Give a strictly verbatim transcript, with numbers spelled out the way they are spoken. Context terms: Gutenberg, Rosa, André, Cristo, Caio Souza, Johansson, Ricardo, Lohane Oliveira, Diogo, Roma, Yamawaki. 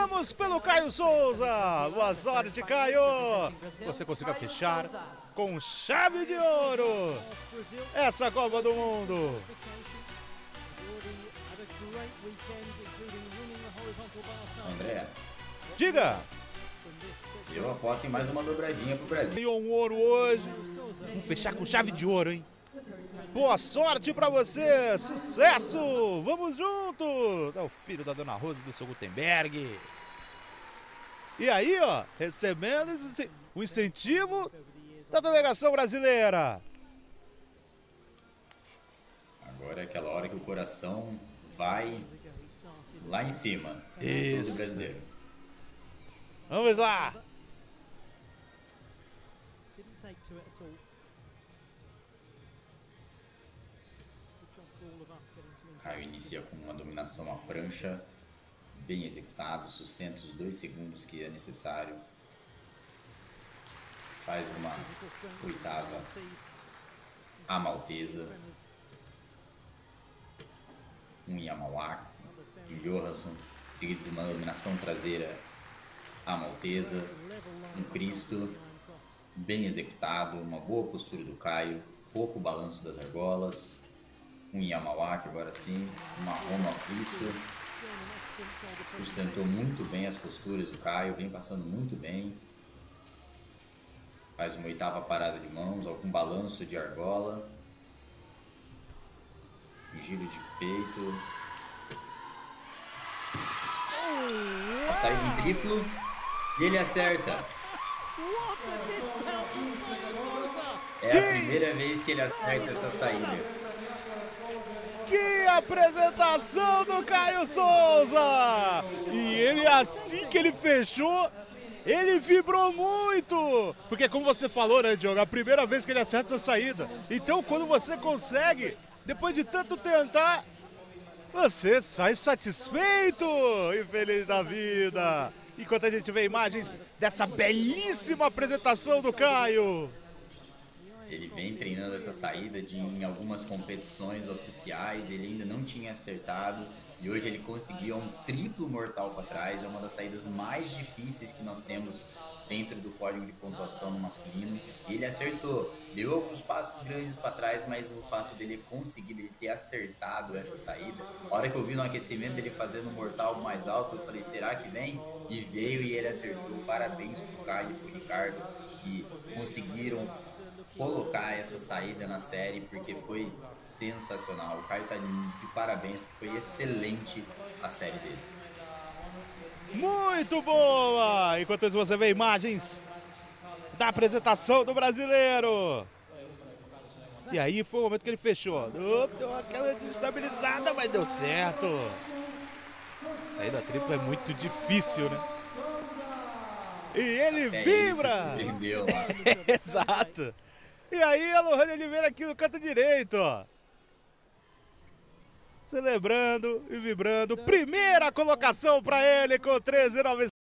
Esperamos pelo Caio Souza. Boa sorte, Caio. Você consiga fechar com chave de ouro essa Copa do Mundo. André, diga. Eu aposto em mais uma dobradinha pro Brasil. E um ouro hoje. Vamos fechar com chave de ouro, hein? Boa sorte pra você! Sucesso! Vamos juntos! É o filho da dona Rosa e do seu Gutenberg. E aí, ó, recebendo o incentivo da delegação brasileira. Agora é aquela hora que o coração vai lá em cima. Isso. Todo brasileiro. Vamos lá! Caio inicia com uma dominação à prancha, bem executado, sustenta os dois segundos que é necessário. Faz uma oitava à maltesa. Um Yamawaki, um Johansson, seguido de uma dominação traseira à maltesa. Um Cristo, bem executado, uma boa postura do Caio, pouco balanço das argolas. Um Yamawaki, agora sim, uma Roma Cristo, sustentou muito bem as posturas do Caio, vem passando muito bem. Faz uma oitava parada de mãos, algum balanço de argola, um giro de peito. A saída em triplo e ele acerta. É a primeira vez que ele acerta essa saída. Que apresentação do Caio Souza! E ele, assim que ele fechou, ele vibrou muito! Porque como você falou, né, Diogo, é a primeira vez que ele acerta essa saída. Então quando você consegue, depois de tanto tentar, você sai satisfeito e feliz da vida. Enquanto a gente vê imagens dessa belíssima apresentação do Caio. Ele vem treinando essa saída de, em algumas competições oficiais, ele ainda não tinha acertado e hoje ele conseguiu um triplo mortal para trás. É uma das saídas mais difíceis que nós temos dentro do código de pontuação no masculino. Ele acertou, deu alguns passos grandes para trás, mas o fato dele conseguir, ele ter acertado essa saída. A hora que eu vi no aquecimento ele fazendo um mortal mais alto, eu falei, será que vem? E veio e ele acertou. Parabéns para o Caio e para o Ricardo que conseguiram colocar essa saída na série, porque foi sensacional. O Caio tá de parabéns, foi excelente a série dele. Muito boa! Enquanto isso você vê imagens da apresentação do brasileiro. E aí foi o momento que ele fechou. Deu aquela desestabilizada, mas deu certo. Saída tripla é muito difícil, né? E ele até vibra! Ele se lá. Exato! E aí a Lohane Oliveira aqui no canto direito, ó. Celebrando e vibrando. Primeira colocação para ele com treze e nove.